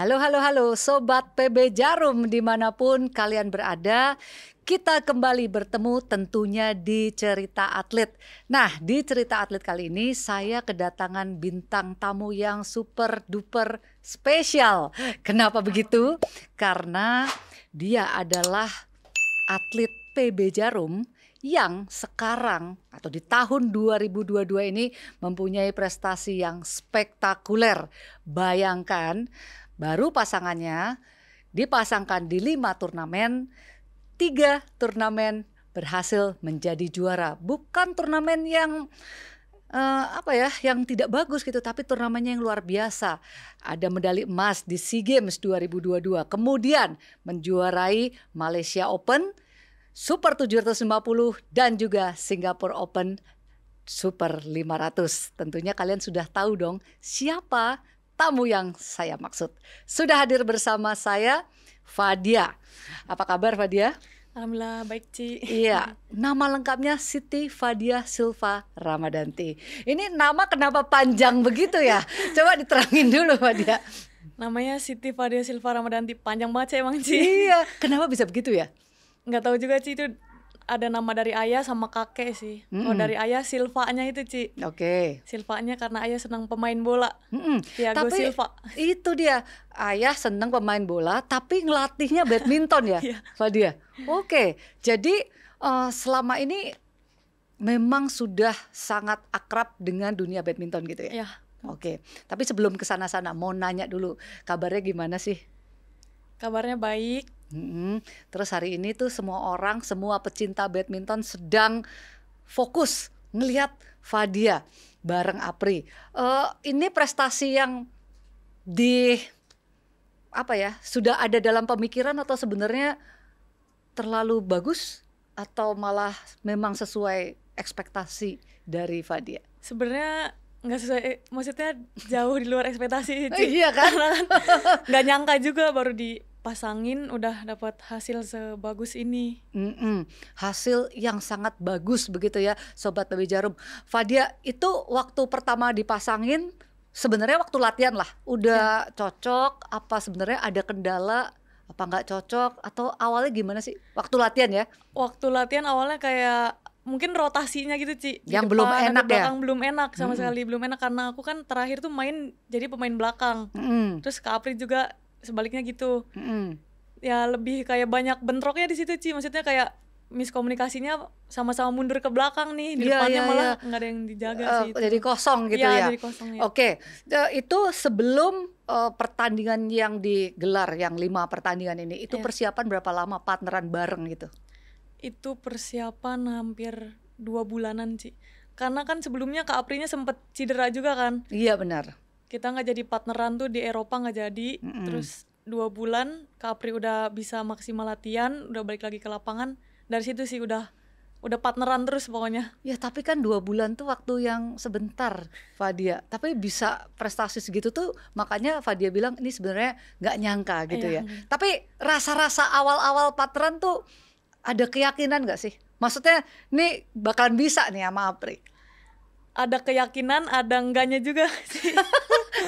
Halo Sobat PB Djarum dimanapun kalian berada. Kita kembali bertemu tentunya di Cerita Atlet. Nah, di Cerita Atlet kali ini saya kedatangan bintang tamu yang super duper spesial. Kenapa begitu? Karena dia adalah atlet PB Djarum yang sekarang atau di tahun 2022 ini mempunyai prestasi yang spektakuler. Bayangkan, baru pasangannya dipasangkan di 5 turnamen, 3 turnamen berhasil menjadi juara. Bukan turnamen yang yang tidak bagus gitu, tapi turnamennya yang luar biasa. Ada medali emas di Sea Games 2022, kemudian menjuarai Malaysia Open Super 750 dan juga Singapore Open Super 500. Tentunya kalian sudah tahu dong siapa tamu yang saya maksud. Sudah hadir bersama saya Fadia. Apa kabar Fadia? Alhamdulillah baik, Ci. Iya, nama lengkapnya Siti Fadia Silva Ramadhanti. Ini nama kenapa panjang begitu ya? Coba diterangin dulu Fadia. Namanya Siti Fadia Silva Ramadhanti, panjang banget sih emang, Ci. Iya, kenapa bisa begitu ya? Nggak tahu juga, Ci, itu ada nama dari ayah sama kakek sih. Kalau dari ayah Silvanya itu, Ci. Oke. Silvanya karena ayah senang pemain bola. Thiago Silva. Itu dia, ayah senang pemain bola tapi ngelatihnya badminton ya, Fadia. Oke, jadi selama ini memang sudah sangat akrab dengan dunia badminton gitu ya? Iya. Oke, tapi sebelum kesana-sana mau nanya dulu kabarnya gimana sih? Kabarnya baik. Terus hari ini tuh semua orang, semua pecinta badminton sedang fokus ngelihat Fadia bareng Apri. Ini prestasi yang sudah ada dalam pemikiran atau sebenarnya terlalu bagus atau malah memang sesuai ekspektasi dari Fadia? Sebenarnya nggak sesuai, maksudnya jauh di luar ekspektasi. Iya kan? Nggak nyangka juga baru dipasangin udah dapat hasil sebagus ini. Hasil yang sangat bagus begitu ya Sobat PB Djarum. Fadia itu waktu pertama dipasangin sebenarnya waktu latihan lah udah cocok, apa sebenarnya ada kendala, apa nggak cocok atau awalnya gimana sih waktu latihan ya? Waktu latihan awalnya kayak mungkin rotasinya gitu, Ci. Yang belum enak ya? Belum enak sama sekali, belum enak karena aku kan terakhir tuh main jadi pemain belakang. Terus Kak Apri juga sebaliknya gitu. Ya lebih kayak banyak bentroknya di situ, Ci. Maksudnya kayak miskomunikasinya sama-sama mundur ke belakang nih, di depannya malah nggak ada yang dijaga sih. Jadi kosong gitu ya? Jadi kosong, ya. Oke, itu sebelum pertandingan yang digelar, yang 5 pertandingan ini, itu persiapan berapa lama partneran bareng gitu? Itu persiapan hampir 2 bulanan, Ci. Karena kan sebelumnya Kak Aprinya sempet cedera juga kan? Iya benar. Kita nggak jadi partneran tuh di Eropa nggak jadi, terus 2 bulan Kak Apri udah bisa maksimal latihan, udah balik lagi ke lapangan. Dari situ sih udah partneran terus pokoknya. Ya tapi kan 2 bulan tuh waktu yang sebentar Fadia, tapi bisa prestasi segitu tuh makanya Fadia bilang ini sebenarnya nggak nyangka gitu ya. Tapi rasa-rasa awal-awal partneran tuh ada keyakinan nggak sih? Maksudnya nih bakalan bisa nih sama Apri? Ada keyakinan, ada enggaknya juga sih.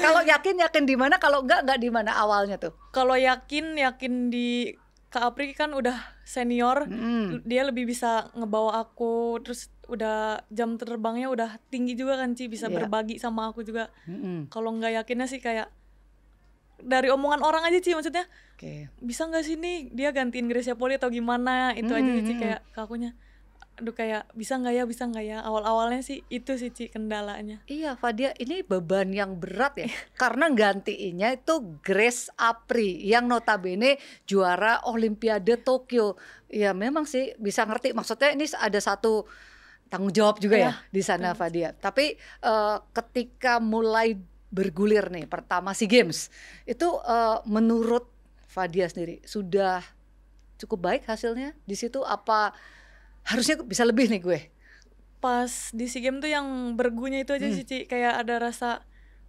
Kalau yakin di mana? Kalau enggak di mana awalnya tuh? Kalau yakin di Kak Apri kan udah senior, dia lebih bisa ngebawa aku, terus udah jam terbangnya udah tinggi juga kan, Ci, bisa berbagi sama aku juga. Kalau enggak yakinnya sih kayak dari omongan orang aja, Ci, maksudnya bisa enggak sih nih dia gantiin Greysia Polii atau gimana? Itu aja, Ci, kayak kakunya. Aduh kayak bisa nggak ya awal-awalnya sih itu sih, Ci, kendalanya. Iya Fadia, ini beban yang berat ya karena gantiinnya itu Grace Apri yang notabene juara Olimpiade Tokyo. Ya memang sih bisa ngerti maksudnya ini ada satu tanggung jawab juga ya di sana Fadia. Tapi ketika mulai bergulir nih pertama SEA Games itu menurut Fadia sendiri sudah cukup baik hasilnya di situ apa? Harusnya bisa lebih nih gue. Pas di SEA Games tuh yang bergunya itu aja sih, Ci. Kayak ada rasa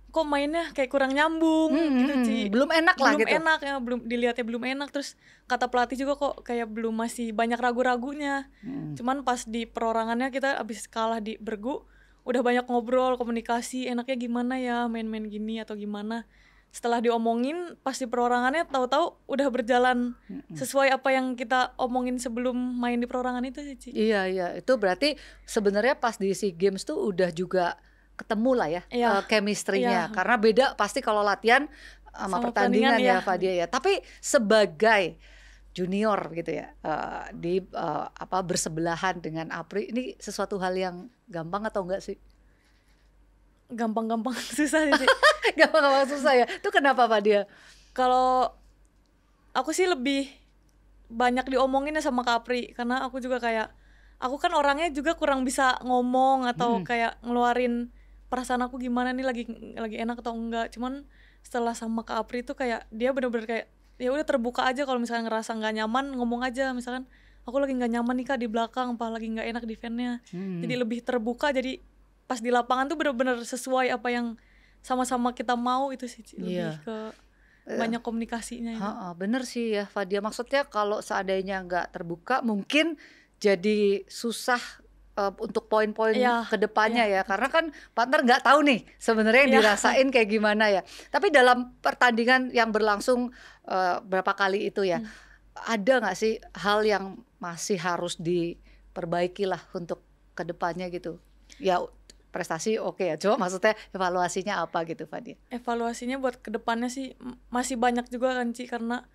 kok mainnya kayak kurang nyambung gitu, Ci. Belum enak lah gitu. Belum enak ya, dilihatnya belum enak. Terus kata pelatih juga kok kayak belum masih banyak ragu-ragunya. Cuman pas di perorangannya kita abis kalah di bergu udah banyak ngobrol, komunikasi enaknya gimana ya main-main gini atau gimana. setelah diomongin pas di perorangannya tahu-tahu udah berjalan sesuai apa yang kita omongin sebelum main di perorangan itu sih, Ci. Iya, iya, itu berarti sebenarnya pas di SEA Games tuh udah juga ketemu lah ya, iya, chemistry-nya. Iya. Karena beda pasti kalau latihan sama pertandingan ya, Fadia ya. Tapi sebagai junior gitu ya, bersebelahan dengan Apri, ini sesuatu hal yang gampang atau enggak sih? Gampang-gampang susah sih. Gampang-gampang susah ya. Itu kenapa Pak dia? Kalau aku sih lebih banyak diomongin ya sama Kak Apri, karena aku juga kayak, aku kan orangnya juga kurang bisa ngomong atau kayak ngeluarin perasaan aku gimana nih, lagi enak atau enggak. Cuman setelah sama Kak Apri tuh kayak dia bener-bener kayak ya udah terbuka aja, kalau misalkan ngerasa nggak nyaman ngomong aja, misalkan aku lagi nggak nyaman nih Kak di belakang, apa lagi nggak enak defense-nya. Jadi lebih terbuka, jadi pas di lapangan tuh bener-bener sesuai apa yang sama-sama kita mau itu sih, lebih ke banyak komunikasinya. Bener sih ya Fadia, maksudnya kalau seandainya nggak terbuka mungkin jadi susah untuk poin-poin kedepannya ya, karena kan partner nggak tahu nih sebenarnya yang dirasain kayak gimana ya. Tapi dalam pertandingan yang berlangsung berapa kali itu ya, ada nggak sih hal yang masih harus diperbaiki lah untuk kedepannya gitu? Ya prestasi oke ya, cuma maksudnya evaluasinya apa gitu Fadia? Evaluasinya buat kedepannya sih masih banyak juga kan Ci, karena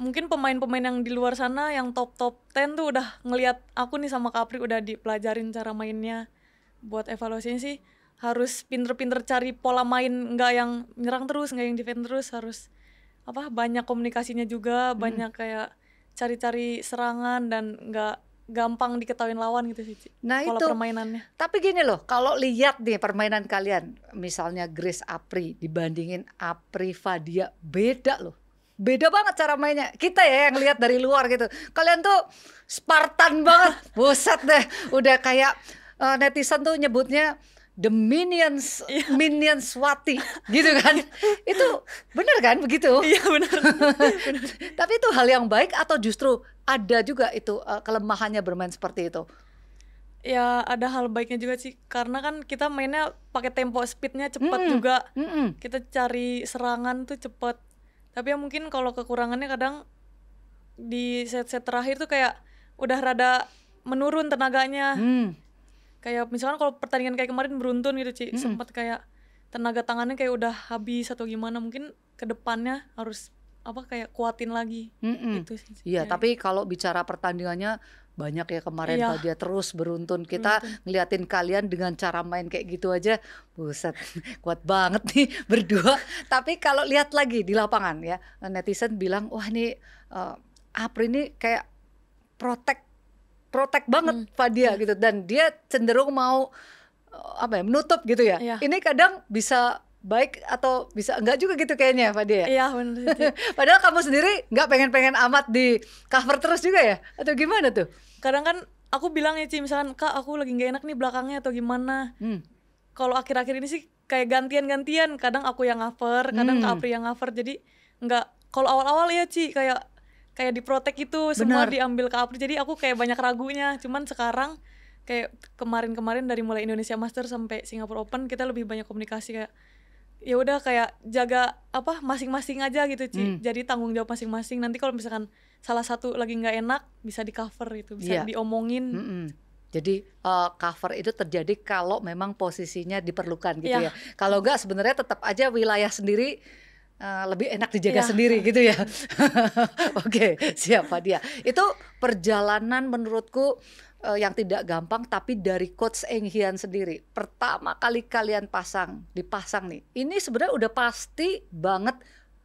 mungkin pemain-pemain yang di luar sana yang top 10 tuh udah ngelihat aku nih sama Kak Apri, udah dipelajarin cara mainnya. Buat evaluasinya sih harus pinter-pinter cari pola main, nggak yang nyerang terus, nggak yang defend terus, harus apa banyak komunikasinya juga, banyak kayak cari-cari serangan dan nggak gampang diketahuin lawan gitu sih. Nah itu permainannya. Tapi gini loh, kalau lihat nih permainan kalian, misalnya Grace Apri dibandingin Apri Fadia, beda loh. Beda banget cara mainnya. Kita ya yang lihat dari luar gitu. Kalian tuh Spartan banget. Buset deh. Udah kayak netizen tuh nyebutnya The Minions, Minions Wati gitu kan. Itu bener kan begitu? Iya bener. Tapi itu hal yang baik atau justru ada juga itu kelemahannya bermain seperti itu? Ya ada hal baiknya juga sih, karena kan kita mainnya pakai tempo, speednya cepet juga. Kita cari serangan tuh cepet. Tapi ya mungkin kalau kekurangannya kadang di set-set terakhir tuh kayak udah rada menurun tenaganya. Kayak misalkan kalau pertandingan kayak kemarin beruntun gitu Ci, sempat kayak tenaga tangannya kayak udah habis atau gimana. Mungkin kedepannya harus apa kayak kuatin lagi gitu sih. Iya, tapi kalau bicara pertandingannya banyak ya kemarin Pak dia terus beruntun. Kita ngeliatin kalian dengan cara main kayak gitu aja, buset kuat banget nih berdua. Tapi kalau lihat lagi di lapangan ya, netizen bilang wah ini Apri ini kayak protect banget Pak dia gitu, dan dia cenderung mau apa ya, menutup gitu ya. Ini kadang bisa baik atau bisa enggak juga gitu kayaknya Fadia. Iya benar. Padahal kamu sendiri enggak pengen amat di cover terus juga ya, atau gimana tuh? Kadang kan aku bilang ya Ci, misalkan Kak aku lagi nggak enak nih belakangnya atau gimana. Kalau akhir-akhir ini sih kayak gantian-gantian, kadang aku yang cover, kadang Kak Apri yang cover. Jadi enggak, kalau awal-awal ya Ci kayak di protect itu semua diambil Kak Apri. Jadi aku kayak banyak ragunya. Cuman sekarang kayak kemarin-kemarin dari mulai Indonesia Master sampai Singapore Open kita lebih banyak komunikasi kayak ya udah kayak jaga apa masing-masing aja gitu Ci. Jadi tanggung jawab masing-masing. Nanti kalau misalkan salah satu lagi nggak enak bisa di cover itu, bisa diomongin. Jadi cover itu terjadi kalau memang posisinya diperlukan gitu ya. Kalau nggak sebenarnya tetap aja wilayah sendiri lebih enak dijaga sendiri gitu ya. Oke, siapa dia? Itu perjalanan menurutku yang tidak gampang, tapi dari Coach Eng Hian sendiri pertama kali kalian dipasang nih, ini sebenarnya udah pasti banget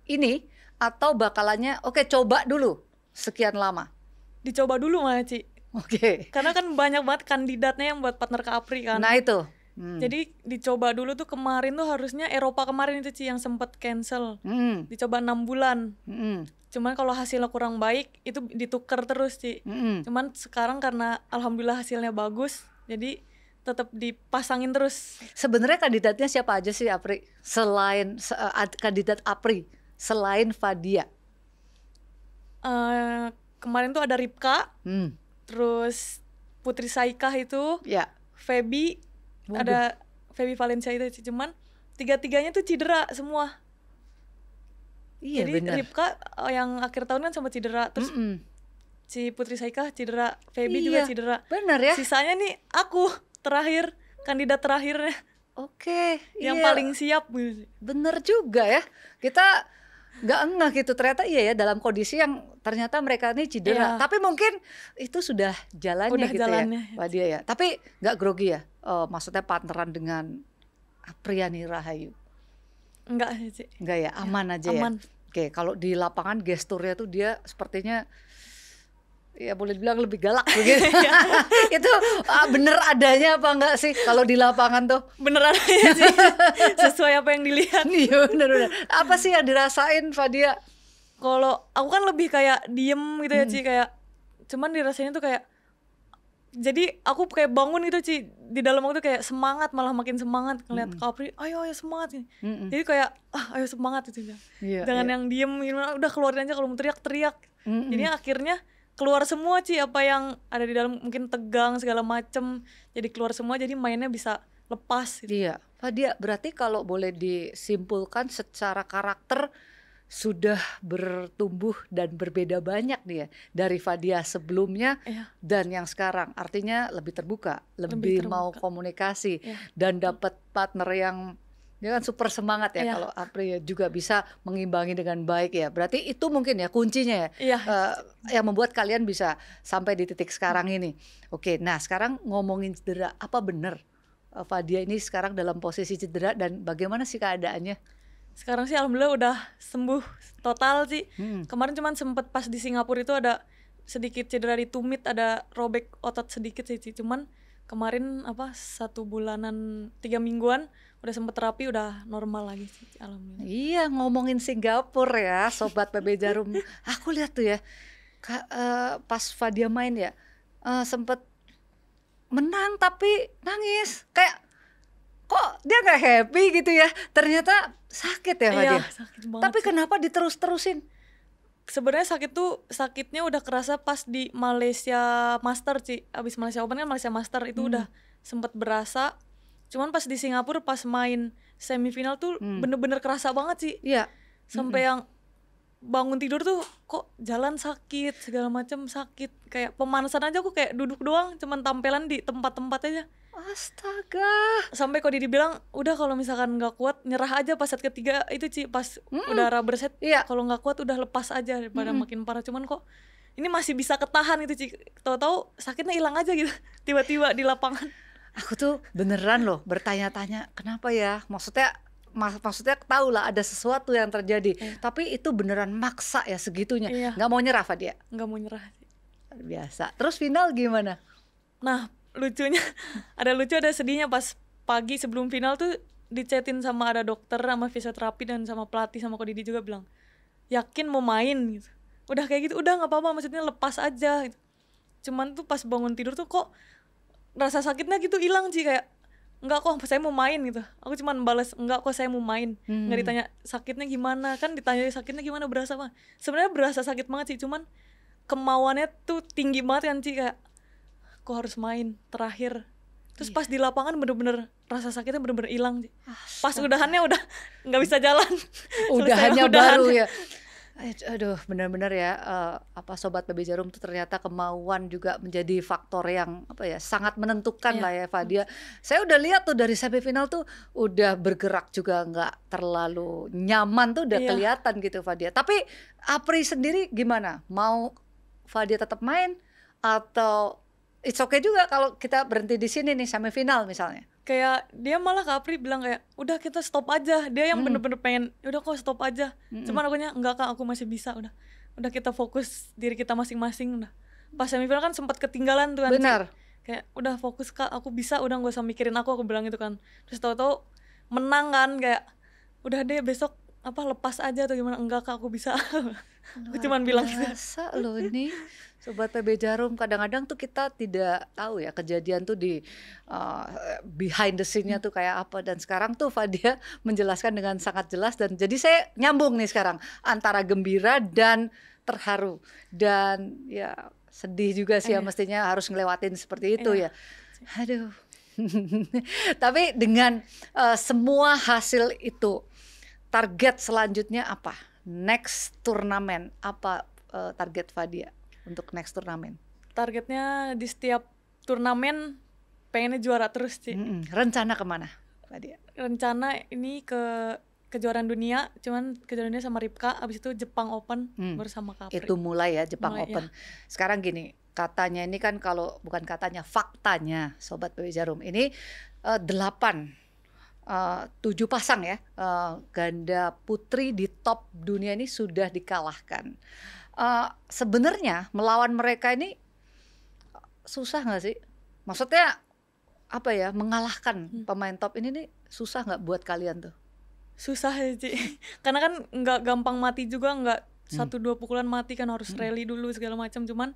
ini atau bakalannya oke coba dulu sekian lama? Dicoba dulu malah Ci. Oke. Karena kan banyak banget kandidatnya yang buat partner Kak Apri kan. Nah itu. Jadi dicoba dulu tuh kemarin tuh harusnya Eropa kemarin itu Ci yang sempat cancel. Dicoba 6 bulan. Cuman kalau hasilnya kurang baik itu ditukar terus Ci. Cuman sekarang karena alhamdulillah hasilnya bagus, jadi tetap dipasangin terus. Sebenarnya kandidatnya siapa aja sih Apri? Selain kandidat Apri, selain Fadia. Kemarin tuh ada Ribka, terus Putri Syaikah itu, Feby, ada Feby Valencia itu Ci. Cuman tiga-tiganya tuh cedera semua. Iya, jadi bener. Ribka yang akhir tahun kan sama cedera, terus si Putri Syaikah cedera, Feby juga cedera. Bener ya. Sisanya nih aku terakhir, kandidat terakhirnya. Oke, yang paling siap. Bener juga ya. Kita nggak ngeh gitu ternyata, iya ya, dalam kondisi yang ternyata mereka ini cedera. Tapi mungkin itu sudah jalannya ya. Wah, dia ya. Tapi nggak grogi ya. Maksudnya partneran dengan Apriyani Rahayu. Enggak sih. Enggak ya, aman aja. Aman. Ya. Oke, kalau di lapangan gesturnya tuh dia sepertinya ya boleh dibilang lebih galak begitu. Itu bener adanya apa enggak sih kalau di lapangan tuh? Bener adanya sih. Sesuai apa yang dilihat. Iya, bener-bener. Apa sih yang dirasain Fadia? Kalau aku kan lebih kayak diem gitu ya, Ci, kayak cuman dirasainnya tuh kayak, jadi aku kayak bangun gitu, Ci, di dalam aku tuh kayak semangat, malah makin semangat ngeliat Kapri, ayo semangat nih. Jadi kayak ayo semangat gitu. Jangan yang diem, udah keluarin aja kalau mau teriak-teriak. Jadi akhirnya keluar semua, Ci, apa yang ada di dalam, mungkin tegang segala macem, jadi keluar semua, jadi mainnya bisa lepas gitu. Iya. Fadia, berarti kalau boleh disimpulkan secara karakter sudah bertumbuh dan berbeda banyak nih ya, dari Fadia sebelumnya dan yang sekarang. Artinya lebih terbuka, lebih terbuka. Mau komunikasi dan dapat partner yang dia kan super semangat ya, kalau April juga bisa mengimbangi dengan baik ya. Berarti itu mungkin ya kuncinya ya, yang membuat kalian bisa sampai di titik sekarang ini. Oke, nah sekarang ngomongin cedera, apa bener Fadia ini sekarang dalam posisi cedera dan bagaimana sih keadaannya? Sekarang sih alhamdulillah udah sembuh total, Ci. Kemarin cuman sempet pas di Singapura itu ada sedikit cedera di tumit, ada robek otot sedikit sih, Ci. Cuman kemarin apa 1 bulanan 3 mingguan udah sempet terapi, udah normal lagi, Ci. Alhamdulillah. Iya, ngomongin Singapura ya, sobat PB Djarum. Aku lihat tuh ya, pas Fadia main ya, sempet menang tapi nangis kayak, kok dia gak happy gitu ya? Ternyata sakit ya Fadia? Iya, sakit banget. Tapi kenapa diterus-terusin? Sebenarnya sakit tuh, sakitnya udah kerasa pas di Malaysia Master, Ci. Abis Malaysia Open kan Malaysia Master itu udah sempet berasa. Cuman pas di Singapura pas main semifinal tuh bener-bener kerasa banget, Ci. Iya. Sampai yang bangun tidur tuh kok jalan sakit, segala macam sakit. Kayak pemanasan aja aku kayak duduk doang, cuman tampilan di tempat-tempat aja. Astaga. Sampai kok dibilang udah kalau misalkan nggak kuat nyerah aja pas set ketiga itu, Ci, pas udah rubber set, kalau nggak kuat udah lepas aja daripada makin parah. Cuman kok ini masih bisa ketahan itu, Ci. Tahu-tahu sakitnya hilang aja gitu tiba-tiba di lapangan. Aku tuh beneran loh bertanya-tanya kenapa ya, maksudnya tahu lah ada sesuatu yang terjadi, tapi itu beneran maksa ya segitunya, nggak mau nyerah Fadia? Nggak mau nyerah, Ci. Biasa. Terus final gimana? Nah, lucunya ada lucu ada sedihnya, pas pagi sebelum final tuh dicetin sama ada dokter, sama fisioterapi, dan sama pelatih, sama Kodidi juga bilang yakin mau main gitu. Udah kayak gitu udah nggak apa-apa, maksudnya lepas aja gitu. Cuman tuh pas bangun tidur tuh kok rasa sakitnya gitu hilang, Ci, kayak enggak kok saya mau main gitu. Aku cuman balas enggak kok saya mau main, nggak ditanya sakitnya gimana. Kan ditanya sakitnya gimana, berasa apa? Sebenarnya berasa sakit banget, Ci, cuman kemauannya tuh tinggi banget kan, Ci, kayak aku harus main terakhir. Terus pas di lapangan bener-bener rasa sakitnya bener-bener hilang. Pas udahannya udah nggak bisa jalan. Udahannya baru ya. Aduh, bener-bener ya, apa sobat PB Djarum tuh ternyata kemauan juga menjadi faktor yang apa ya sangat menentukan lah ya Fadia. Saya udah lihat tuh dari semifinal tuh udah bergerak juga nggak terlalu nyaman tuh udah kelihatan gitu Fadia. Tapi Apri sendiri gimana? Mau Fadia tetap main atau it's okay juga kalau kita berhenti di sini nih semifinal misalnya? Kayak dia malah Kak Apri bilang kayak udah kita stop aja. Dia yang bener-bener pengen udah kok stop aja. Cuman akunya enggak Kak, aku masih bisa udah. Udah kita fokus diri kita masing-masing udah. Pas semifinal kan sempat ketinggalan tuh kan. Benar. Kayak udah fokus Kak, aku bisa, udah gak usah mikirin aku bilang itu kan. Terus tahu-tahu menang kan, kayak udah deh besok apa lepas aja atau gimana. Enggak Kak, aku bisa. Aku cuman bilang gitu. Masa loh nih. Sobat PB Djarum, kadang-kadang tuh kita tidak tahu ya kejadian tuh di behind the scene-nya tuh kayak apa. Dan sekarang tuh Fadia menjelaskan dengan sangat jelas, dan jadi saya nyambung nih sekarang antara gembira dan terharu. Dan ya sedih juga sih ya, mestinya harus ngelewatin seperti itu ya. Aduh. Tapi dengan semua hasil itu, target selanjutnya apa next turnamen. Apa target Fadia untuk next turnamen? Targetnya di setiap turnamen pengennya juara terus sih. Rencana kemana Fadia? Rencana ini ke Kejuaraan Dunia, cuman Kejuaraan Dunia sama Ribka, abis itu Jepang Open bersama Kapri. Itu mulai ya Jepang Open. Ya. Sekarang gini, katanya ini kan kalau bukan katanya, faktanya Sobat PB Djarum ini 7 pasang ya ganda putri di top dunia ini sudah dikalahkan. Sebenarnya melawan mereka ini susah nggak sih? Maksudnya apa ya, mengalahkan pemain top ini nih susah nggak buat kalian tuh? Susah ya Ci, karena kan nggak gampang mati juga, nggak 1-2 pukulan mati kan, harus rally dulu segala macam. Cuman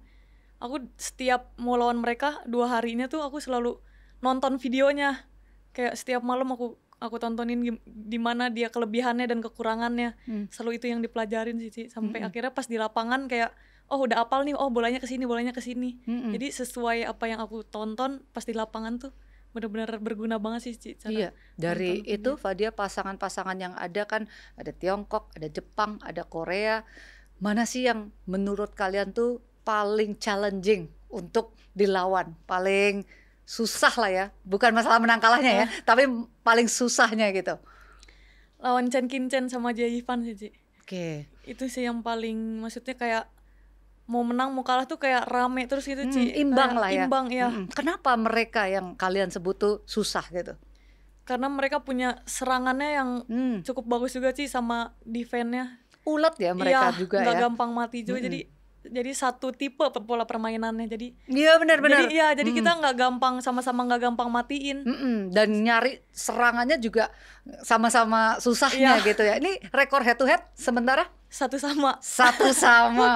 aku setiap mau lawan mereka 2 harinya tuh aku selalu nonton videonya, kayak setiap malam aku tontonin di mana dia kelebihannya dan kekurangannya, selalu itu yang dipelajarin sih Ci. Sampai akhirnya pas di lapangan kayak oh udah apal nih, oh bolanya kesini, bolanya kesini. Jadi sesuai apa yang aku tonton pas di lapangan tuh benar-benar berguna banget sih Ci. Iya, dari itu Fadia, pasangan-pasangan yang ada kan, ada Tiongkok, ada Jepang, ada Korea. Mana sih yang menurut kalian tuh paling challenging untuk dilawan? Paling susah lah ya, bukan masalah menang kalahnya ya, tapi paling susahnya gitu. Lawan Chen Qingchen sama Jia Yifan sih Ci. Oke. Itu sih yang paling, maksudnya kayak mau menang mau kalah tuh kayak rame terus gitu Ci. Imbang lah ya. Imbang ya. Kenapa mereka yang kalian sebut tuh susah gitu? Karena mereka punya serangannya yang cukup bagus juga Ci, sama defense-nya. Ulet ya mereka ya, juga ya. Gak gampang mati juga. Jadi satu tipe pola permainannya. Jadi iya benar-benar. Jadi, jadi kita nggak gampang, sama-sama nggak gampang matiin. Dan nyari serangannya juga sama-sama susahnya gitu ya. Ini rekor head to head sementara? Satu sama,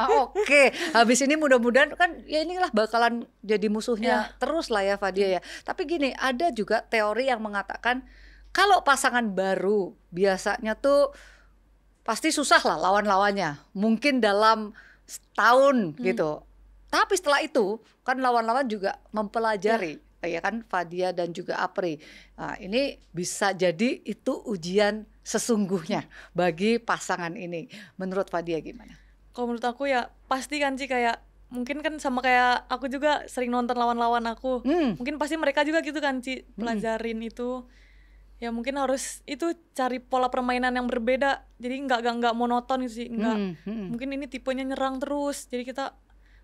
oke. Habis ini mudah-mudahan kan ya inilah bakalan jadi musuhnya terus lah ya Fadia ya. Tapi gini, ada juga teori yang mengatakan kalau pasangan baru biasanya tuh pasti susah lah lawan-lawannya. Mungkin dalam setahun gitu. Tapi setelah itu kan lawan-lawan juga mempelajari. Ya kan Fadia dan juga Apri. Nah, ini bisa jadi itu ujian sesungguhnya bagi pasangan ini. Menurut Fadia gimana? Kalau menurut aku ya pasti kan Ci, kayak mungkin kan sama kayak aku juga sering nonton lawan-lawan aku. Mungkin pasti mereka juga gitu kan Ci, pelajarin itu. Ya mungkin harus itu cari pola permainan yang berbeda. Jadi nggak monoton gitu sih. Mungkin ini tipenya nyerang terus. Jadi kita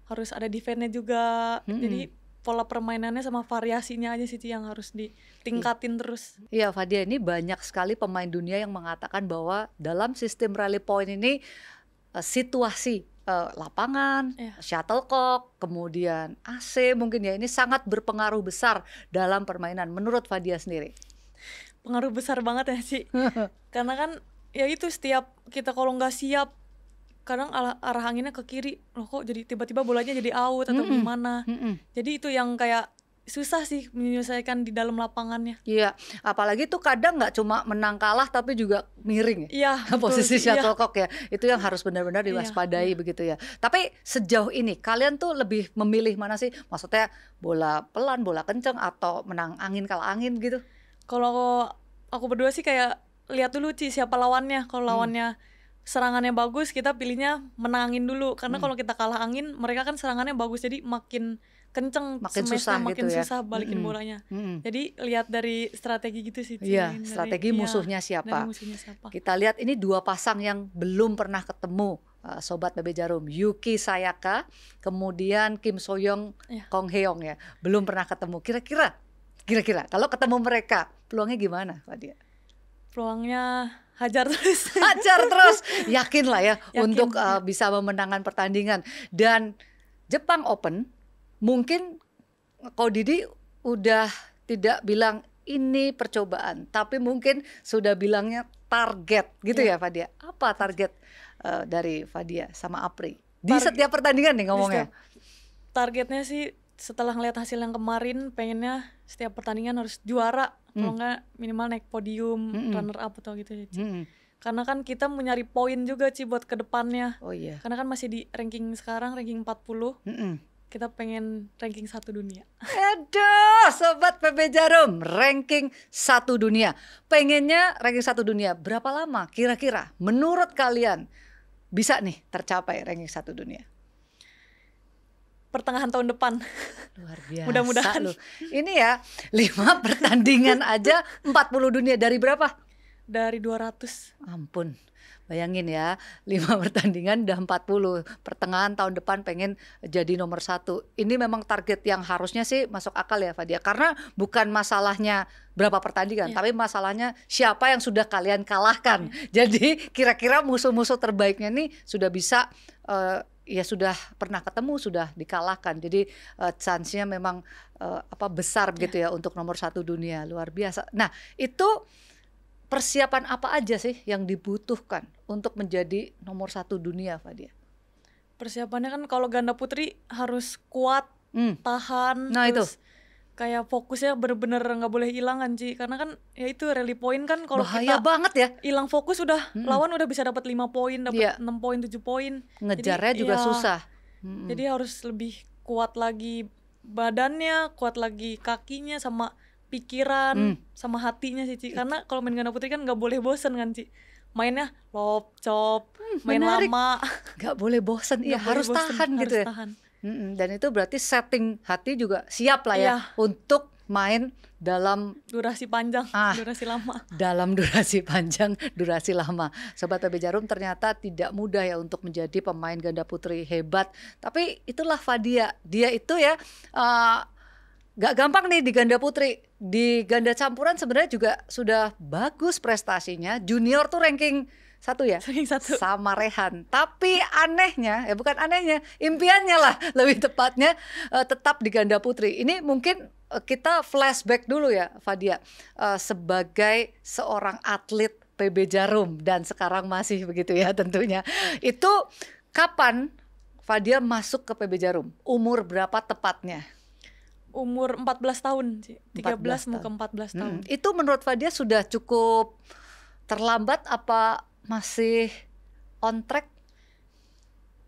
harus ada defense-nya juga. Jadi pola permainannya sama variasinya aja sih yang harus ditingkatin terus. Iya Fadia, ini banyak sekali pemain dunia yang mengatakan bahwa dalam sistem rally point ini situasi lapangan, shuttlecock, kemudian AC mungkin ya, ini sangat berpengaruh besar dalam permainan. Menurut Fadia sendiri? Pengaruh besar banget ya sih. Karena kan ya itu setiap kita kalau nggak siap, kadang arah anginnya ke kiri, loh kok jadi tiba-tiba bolanya jadi out atau gimana. Jadi itu yang kayak susah sih menyelesaikan di dalam lapangannya. Iya, apalagi tuh kadang nggak cuma menang kalah tapi juga miring ya, posisi shuttlecock ya. Itu yang harus benar-benar diwaspadai begitu ya. Tapi sejauh ini kalian tuh lebih memilih mana sih? Maksudnya bola pelan, bola kenceng, atau menang angin kalah angin gitu? Kalau aku berdua sih kayak lihat dulu Ci siapa lawannya. Kalau lawannya serangannya bagus, kita pilihnya menangin dulu. Karena kalau kita kalah angin, mereka kan serangannya bagus, jadi makin kenceng, makin susah, makin gitu susah balikin bolanya. Jadi lihat dari strategi gitu sih. Iya, strategi dari, musuhnya siapa. Kita lihat ini 2 pasang yang belum pernah ketemu Sobat PB Djarum, Yuki Sayaka, kemudian Kim Soyoung, Kong Heong ya, belum pernah ketemu. Kira-kira kalau ketemu mereka peluangnya gimana Fadia? Peluangnya hajar terus, yakinlah ya untuk bisa memenangkan pertandingan. Dan Jepang Open mungkin Ko Didi udah tidak bilang ini percobaan, tapi mungkin sudah bilangnya target gitu ya Fadia. Apa target dari Fadia sama Apri di setiap pertandingan nih ngomongnya? Targetnya sih setelah ngeliat hasil yang kemarin, pengennya setiap pertandingan harus juara. Kalau nggak minimal naik podium, runner up atau gitu Ci. Karena kan kita mau nyari poin juga Ci buat kedepannya. Karena kan masih di ranking sekarang, ranking 40. Kita pengen ranking 1 dunia. Aduh, Sobat PB Djarum, ranking 1 dunia. Pengennya ranking 1 dunia berapa lama kira-kira menurut kalian bisa nih tercapai ranking 1 dunia. Pertengahan tahun depan. Luar biasa. Mudah-mudahan loh. Ini ya 5 pertandingan aja 40 dunia dari berapa? Dari 200. Ampun. Bayangin ya, 5 pertandingan udah 40. Pertengahan tahun depan pengen jadi nomor 1. Ini memang target yang harusnya sih masuk akal ya, Fadia. Karena bukan masalahnya berapa pertandingan, tapi masalahnya siapa yang sudah kalian kalahkan. Jadi kira-kira musuh-musuh terbaiknya nih sudah bisa ya sudah pernah ketemu, sudah dikalahkan. Jadi chance-nya memang besar begitu ya untuk nomor 1 dunia. Luar biasa. Nah, itu persiapan apa aja sih yang dibutuhkan untuk menjadi nomor 1 dunia, Fadia? Persiapannya kan kalau ganda putri harus kuat, tahan, nah, terus itu kayak fokusnya bener-bener nggak boleh hilang kan, Ci. Karena kan ya itu rally point kan, kalau kita banget ya hilang fokus udah lawan udah bisa dapat 5 poin, dapat 6 poin, 7 poin. Ngejarnya jadi, juga susah. Jadi harus lebih kuat lagi badannya, kuat lagi kakinya sama pikiran sama hatinya sih, Ci. Karena kalau main ganda putri kan nggak boleh bosen kan, Ci. Mainnya lop, chop, main lama. Nggak boleh bosen, iya harus bosen, tahan harus gitu ya. Tahan. Dan itu berarti setting hati juga siap lah ya untuk main dalam durasi panjang, durasi lama. Dalam durasi panjang, durasi lama. Sobat PB Djarum, ternyata tidak mudah ya untuk menjadi pemain ganda putri hebat. Tapi itulah Fadia, dia itu ya gak gampang nih di ganda putri. Di ganda campuran sebenarnya juga sudah bagus prestasinya. Junior tuh ranking 1 ya? Ranking 1. Sama Rehan. Tapi anehnya, ya bukan anehnya, impiannya lah lebih tepatnya tetap di ganda putri. Ini mungkin kita flashback dulu ya, Fadia. Sebagai seorang atlet PB Djarum dan sekarang masih begitu ya tentunya. Itu kapan Fadia masuk ke PB Djarum? Umur berapa tepatnya? Umur 14 tahun, 13 mau ke 14 tahun. Itu menurut Fadia sudah cukup terlambat apa masih on track?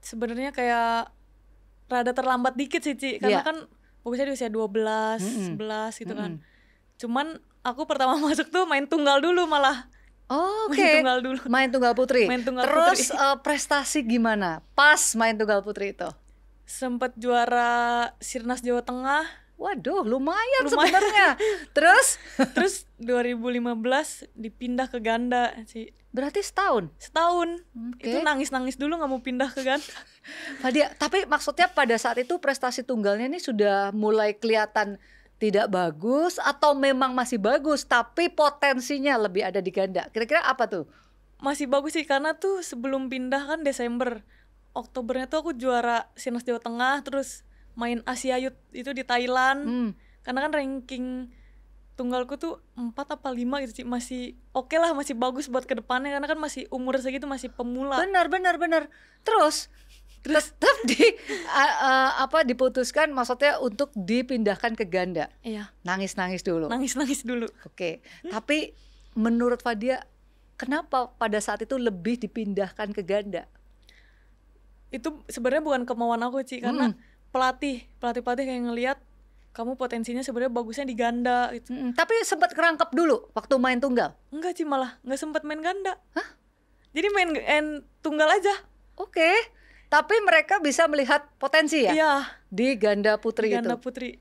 Sebenarnya kayak rada terlambat dikit sih, Ci. Karena kan fokusnya di usia 12, 11 gitu kan. Cuman aku pertama masuk tuh main tunggal dulu malah. Oh, oke. Main tunggal dulu. Main tunggal putri. Main tunggal putri. Prestasi gimana pas main tunggal putri itu? Sempet juara Sirnas Jawa Tengah. Waduh, lumayan sebenarnya. Terus 2015 dipindah ke ganda, Ci. Berarti setahun? Setahun. Okay. Itu nangis-nangis dulu gak mau pindah ke ganda. Fadia, tapi maksudnya pada saat itu prestasi tunggalnya ini sudah mulai kelihatan tidak bagus atau memang masih bagus tapi potensinya lebih ada di ganda? Kira-kira apa tuh? Masih bagus sih, karena tuh sebelum pindah kan Desember. Oktobernya tuh aku juara Sirnas Jawa Tengah, terus main Asia Youth itu di Thailand. Karena kan ranking tunggalku tuh 4 apa 5 gitu, Ci. Masih oke lah, masih bagus buat kedepannya karena kan masih umur segitu, masih pemula. Benar. Terus tetap diputuskan maksudnya untuk dipindahkan ke ganda. Iya. Nangis-nangis dulu. Nangis-nangis dulu. Oke. Tapi menurut Fadia, kenapa pada saat itu lebih dipindahkan ke ganda? Itu sebenarnya bukan kemauan aku, Ci, karena pelatih kayak ngelihat kamu potensinya sebenarnya bagusnya di ganda gitu. Tapi sempat kerangkep dulu waktu main tunggal? Enggak, Ci, malah nggak sempat main ganda. Hah? Jadi main tunggal aja. Oke. Tapi mereka bisa melihat potensi ya? Iya. Di ganda putri itu? Di ganda putri.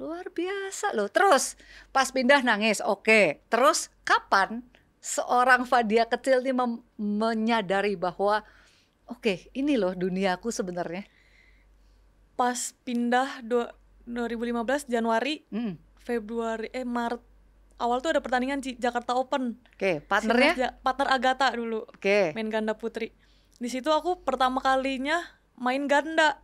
Luar biasa loh. Terus pas pindah nangis, oke. Terus kapan seorang Fadia kecil ini menyadari bahwa oke, ini loh dunia aku sebenarnya? Pas pindah 2015 Januari, Februari, Maret awal tuh ada pertandingan Jakarta Open. Oke, partnernya? Partner Agatha dulu. Oke. Main ganda putri. Di situ aku pertama kalinya main ganda.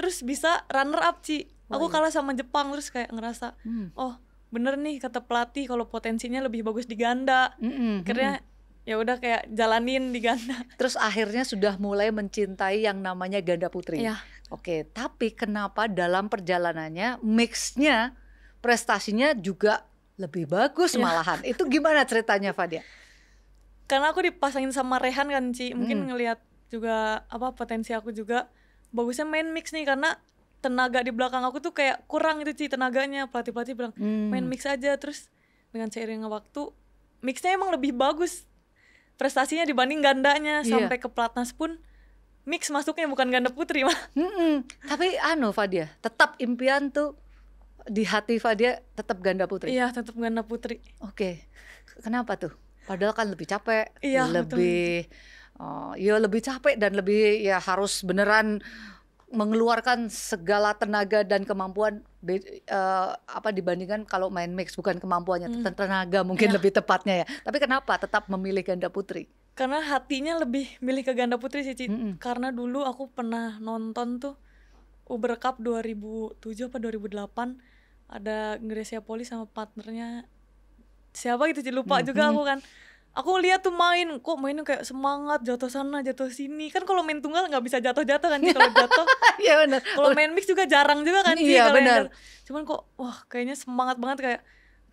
Terus bisa runner up, Ci. Aku kalah sama Jepang, terus kayak ngerasa, oh bener nih kata pelatih kalau potensinya lebih bagus di ganda. Akhirnya ya udah kayak jalanin di ganda. Terus akhirnya sudah mulai mencintai yang namanya ganda putri. Ya. Oke, tapi kenapa dalam perjalanannya mixnya prestasinya juga lebih bagus malahan? Itu gimana ceritanya, Fadia? Karena aku dipasangin sama Rehan kan, Ci. Mungkin ngelihat juga potensi aku juga bagusnya main mix nih, karena tenaga di belakang aku tuh kayak kurang itu, Ci, tenaganya. Pelatih-pelatih bilang main mix aja, terus dengan seiring waktu mixnya emang lebih bagus prestasinya dibanding gandanya. Sampai ke pelatnas pun mix masuknya, bukan ganda putri mah. Tapi Fadia, tetap impian tuh di hati Fadia tetap ganda putri. Iya, tetap ganda putri. Oke. Kenapa tuh? Padahal kan lebih capek, iya, lebih lebih capek dan lebih harus beneran mengeluarkan segala tenaga dan kemampuan dibandingkan kalau main mix, bukan kemampuannya, tenaga mungkin lebih tepatnya ya. Tapi kenapa tetap memilih ganda putri? Karena hatinya lebih milih ke ganda putri sih, Ci. Karena dulu aku pernah nonton tuh Uber Cup 2007 apa 2008, ada Greysia Polii sama partnernya siapa gitu, Ci, lupa juga aku kan. Aku lihat tuh main, kok mainnya kayak semangat, jatuh sana, jatuh sini. Kan kalau main tunggal nggak bisa jatuh-jatuh kan, Ci, kalau jatuh. Iya benar. Kalau main mix juga jarang juga kan, Ci. Iya benar. Cuman kok wah kayaknya semangat banget,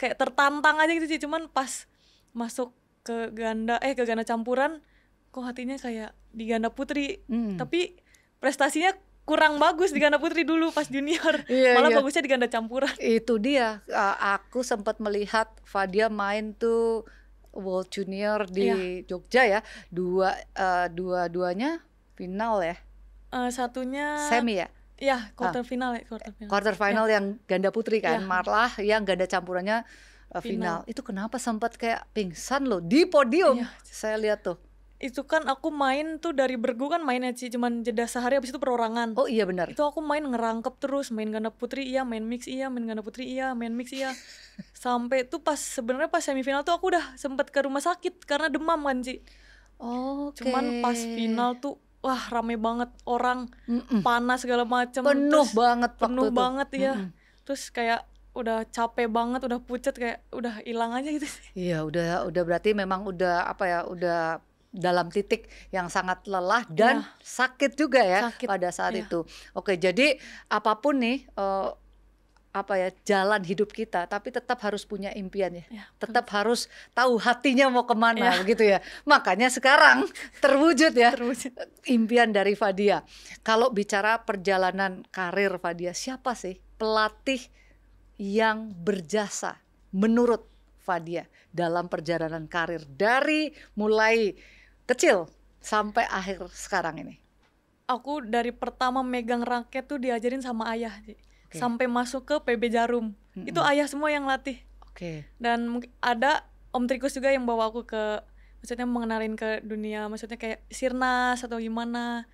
kayak tertantang aja gitu, Ci. Cuman pas masuk ke ganda campuran, kok hatinya kayak di ganda putri. Tapi prestasinya kurang bagus di ganda putri dulu pas junior. Malah bagusnya di ganda campuran. Itu dia. Aku sempat melihat Fadia main tuh World Junior di Jogja ya. Dua-duanya final ya. Satunya semi ya. Iya, quarter final yang ganda putri kan. Malah yang ganda campurannya final. Itu kenapa sempat kayak pingsan loh di podium. Saya lihat tuh. Itu kan aku main tuh dari bergu kan mainnya, Ci, cuman jeda sehari, habis itu perorangan. Oh iya benar. Itu aku main ngerangkep terus, main ganda putri iya, main mix iya, main ganda putri iya, main mix iya. Sampai tuh sebenarnya pas semifinal tuh aku udah sempet ke rumah sakit karena demam kan, Ci. Okay. Cuman pas final tuh wah rame banget orang, panas segala macem. Penuh banget waktu itu. Terus kayak udah capek banget, udah pucet, kayak udah hilang aja gitu sih. Iya, udah berarti memang udah dalam titik yang sangat lelah dan sakit juga ya pada saat itu. Oke, jadi apapun nih jalan hidup kita, tapi tetap harus punya impian ya. Tetap harus tahu hatinya mau kemana gitu ya. Makanya sekarang terwujud ya impian dari Fadia. Kalau bicara perjalanan karir Fadia, siapa sih pelatih yang berjasa menurut Fadia dalam perjalanan karir dari mulai kecil sampai akhir sekarang ini? Aku dari pertama megang raket tuh diajarin sama ayah, sampai masuk ke PB Djarum. Itu ayah semua yang latih. Dan mungkin ada Om Trikus juga yang bawa aku ke, maksudnya mengenalin ke dunia, maksudnya kayak sirnas atau gimana.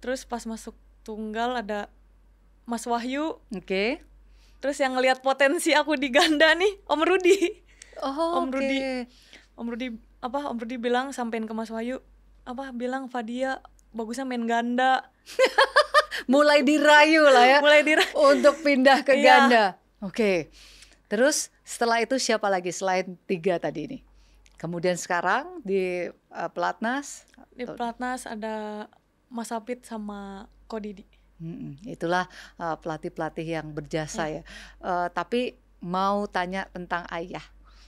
Terus pas masuk tunggal ada Mas Wahyu. Terus yang ngelihat potensi aku di ganda nih, Om Rudi. Om Rudi bilang, sampein ke Mas Wahyu, bilang Fadia bagusnya main ganda. Mulai dirayu lah ya. Mulai dirayu untuk pindah ke ganda. Terus setelah itu siapa lagi selain tiga tadi ini? Kemudian sekarang di Pelatnas. Di Pelatnas ada Mas Apit sama Ko Didi. Itulah pelatih-pelatih yang berjasa ya. Tapi mau tanya tentang ayah,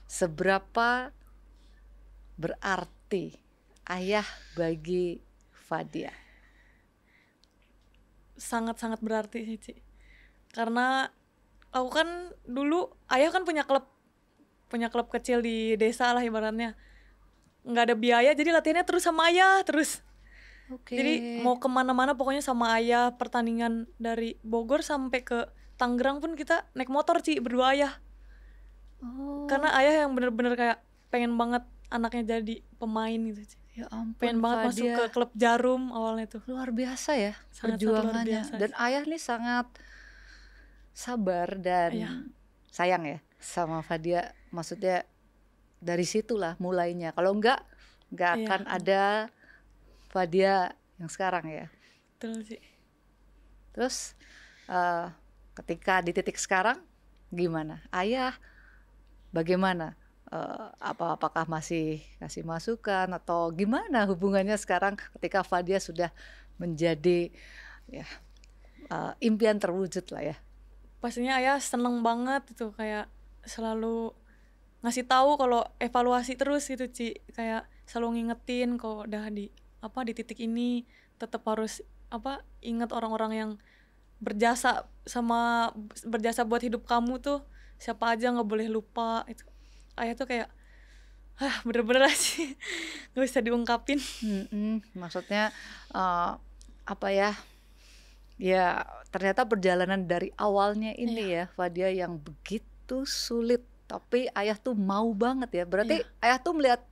seberapa berarti ayah bagi Fadia? Sangat-sangat berarti sih, Ci. Karena aku kan dulu ayah kan punya klub kecil di desa lah ibaratnya, nggak ada biaya, jadi latihannya terus sama ayah terus. Jadi mau kemana-mana pokoknya sama ayah. Pertandingan dari Bogor sampai ke Tangerang pun kita naik motor, Ci, berdua ayah. Karena ayah yang bener-bener kayak pengen banget anaknya jadi pemain gitu, Ci. Ya ampun, pengen banget Fadia masuk ke klub Djarum awalnya tuh. Luar biasa ya perjuangannya. Dan ayah nih sangat sabar dan sayang ya sama Fadia. Maksudnya dari situlah mulainya. Kalau enggak akan ada Fadia yang sekarang ya. Betul sih. Terus ketika di titik sekarang gimana? Ayah bagaimana? Apakah masih kasih masukan atau gimana hubungannya sekarang ketika Fadia sudah menjadi impian terwujud lah ya? Pastinya ayah seneng banget itu, kayak selalu ngasih tahu kalau evaluasi terus gitu, Ci. Kayak selalu ngingetin kalau udah di titik ini tetap harus ingat orang-orang yang berjasa buat hidup kamu tuh siapa aja, nggak boleh lupa. Itu ayah tuh kayak bener-bener lah sih, nggak bisa diungkapin. Maksudnya ya ternyata perjalanan dari awalnya ini ya Fadia yang begitu sulit, tapi ayah tuh mau banget ya. Berarti ayah tuh melihat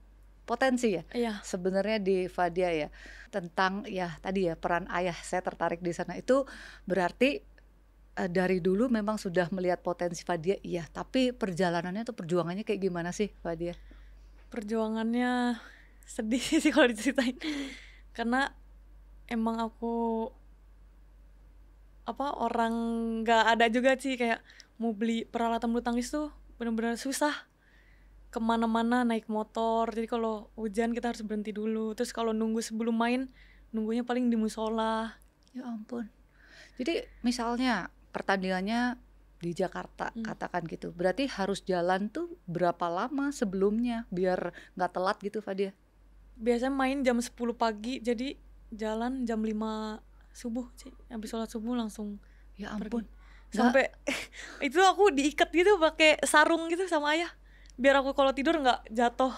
potensi ya sebenarnya di Fadia ya, tentang ya tadi ya peran ayah. Saya tertarik di sana itu berarti dari dulu memang sudah melihat potensi Fadia iya, tapi perjalanannya atau perjuangannya kayak gimana sih Fadia? Perjuangannya sedih sih kalau diceritain karena emang aku orang nggak ada juga sih, kayak mau beli peralatan bulu tangkis tuh benar-benar susah, kemana-mana naik motor. Jadi kalau hujan kita harus berhenti dulu, terus kalau nunggu sebelum main nunggunya paling di musola. Ya ampun. Jadi misalnya pertandingannya di Jakarta katakan gitu, berarti harus jalan tuh berapa lama sebelumnya biar nggak telat gitu Fadia? Biasanya main jam 10 pagi jadi jalan jam 5 subuh sih, habis sholat subuh langsung. Ya ampun, pergi. Sampai itu aku diikat gitu pakai sarung gitu sama ayah biar aku kalau tidur nggak jatuh.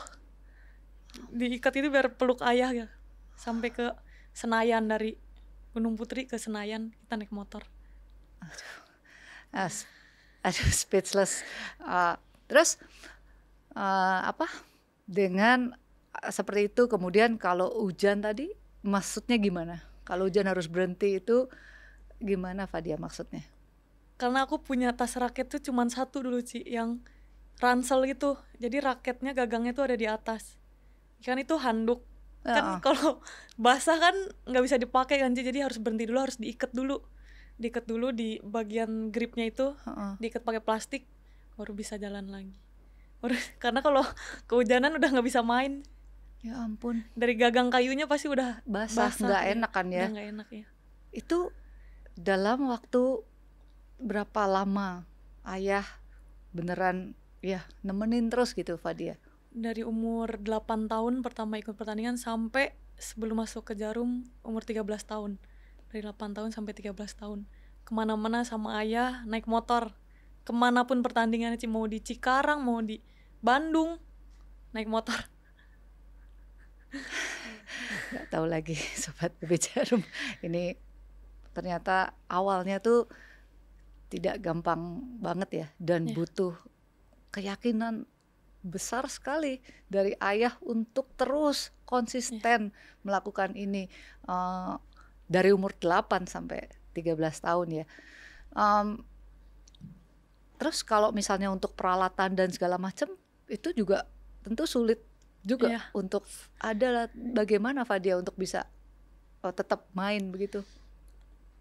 Diikat itu biar peluk ayah ya. Sampai ke Senayan, dari Gunung Putri ke Senayan kita naik motor. Aduh speechless. Terus dengan seperti itu, kemudian kalau hujan tadi maksudnya gimana? Kalau hujan harus berhenti itu gimana Fadia maksudnya? Karena aku punya tas raket tuh cuma satu dulu Ci, yang ransel gitu, jadi raketnya gagangnya tuh ada di atas, kan itu handuk, kan kalau basah kan nggak bisa dipakai kan, jadi harus berhenti dulu, harus diikat dulu di bagian gripnya itu, diikat pakai plastik, baru bisa jalan lagi, karena kalau kehujanan udah nggak bisa main. Ya ampun. Dari gagang kayunya pasti udah basah, nggak enak kan ya? Nggak enak ya. Itu dalam waktu berapa lama ayah beneran ya nemenin terus gitu Fadia? Dari umur 8 tahun pertama ikut pertandingan sampai sebelum masuk ke Jarum umur 13 tahun. Dari 8 tahun sampai 13 tahun. Kemana-mana sama ayah naik motor. Kemanapun pertandingan, mau di Cikarang, mau di Bandung, naik motor. Gak tahu lagi Sobat PB Djarum. Ini ternyata awalnya tuh tidak gampang banget ya. Dan butuh keyakinan besar sekali dari ayah untuk terus konsisten melakukan ini dari umur 8 sampai 13 tahun ya. Terus kalau misalnya untuk peralatan dan segala macam itu juga tentu sulit juga untuk ada. Bagaimana Fadia untuk bisa tetap main begitu?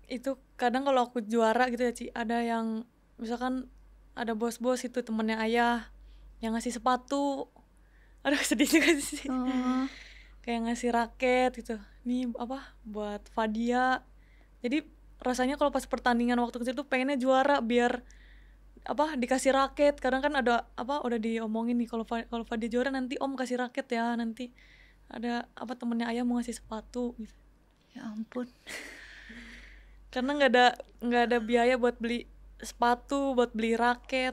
Itu kadang kalau aku juara gitu ya Ci, ada yang misalkan ada bos-bos itu temennya ayah yang ngasih sepatu, aduh sedih juga sih. Kayak ngasih raket gitu, nih buat Fadia. Jadi rasanya kalau pas pertandingan waktu kecil tuh pengennya juara biar dikasih raket. Kadang kan ada udah diomongin nih, kalau Fadia juara nanti om kasih raket ya, nanti ada temennya ayah mau ngasih sepatu gitu. Ya ampun. Karena nggak ada biaya buat beli sepatu, buat beli raket.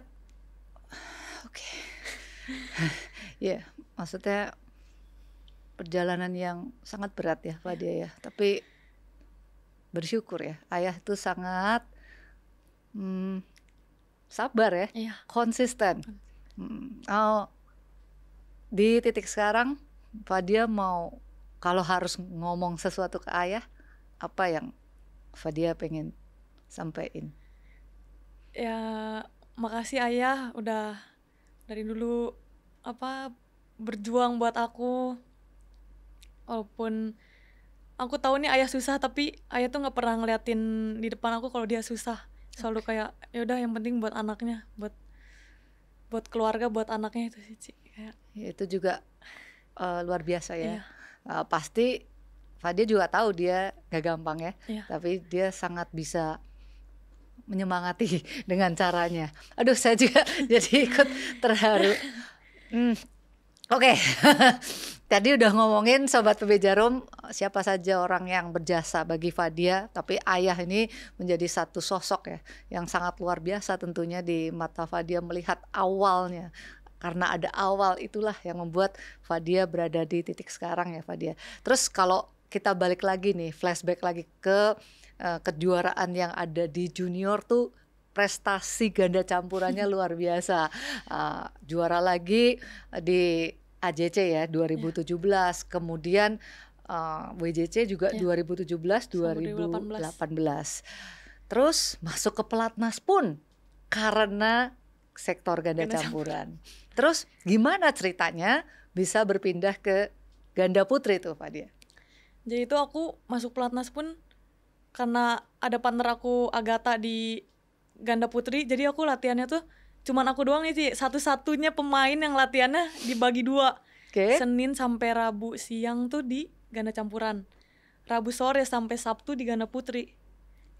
Oke. Ya, maksudnya perjalanan yang sangat berat ya Fadia ya. Tapi bersyukur ya, ayah tuh sangat sabar ya, konsisten. Di titik sekarang Fadia mau, kalau harus ngomong sesuatu ke ayah, apa yang Fadia pengen sampein? Ya makasih ayah udah dari dulu berjuang buat aku, walaupun aku tahu nih ayah susah, tapi ayah tuh nggak pernah ngeliatin di depan aku kalau dia susah, selalu kayak ya udah yang penting buat anaknya, buat keluarga, buat anaknya itu sih Ci. Itu juga luar biasa ya. Pasti Fadia juga tahu dia nggak gampang ya, tapi dia sangat bisa menyemangati dengan caranya. Aduh, saya juga jadi ikut terharu. Oke. Tadi udah ngomongin Sobat PB Djarum, siapa saja orang yang berjasa bagi Fadia, tapi ayah ini menjadi satu sosok ya yang sangat luar biasa tentunya di mata Fadia, melihat awalnya Karena ada awal itulah yang membuat Fadia berada di titik sekarang ya Fadia. Terus kalau kita balik lagi nih, flashback lagi ke kejuaraan yang ada di junior tuh, prestasi ganda campurannya luar biasa. Juara lagi di AJC ya 2017, yeah. Kemudian WJC juga yeah. 2017, 2018. Terus masuk ke pelatnas pun karena sektor ganda campuran. Terus gimana ceritanya bisa berpindah ke ganda putri tuh Fadia? Jadi itu aku masuk pelatnas pun karena ada partner aku Agatha di ganda putri. Jadi aku latihannya tuh cuman aku doang nih, satu-satunya pemain yang latihannya dibagi dua. Okay. Senin sampai Rabu siang tuh di ganda campuran. Rabu sore sampai Sabtu di ganda putri.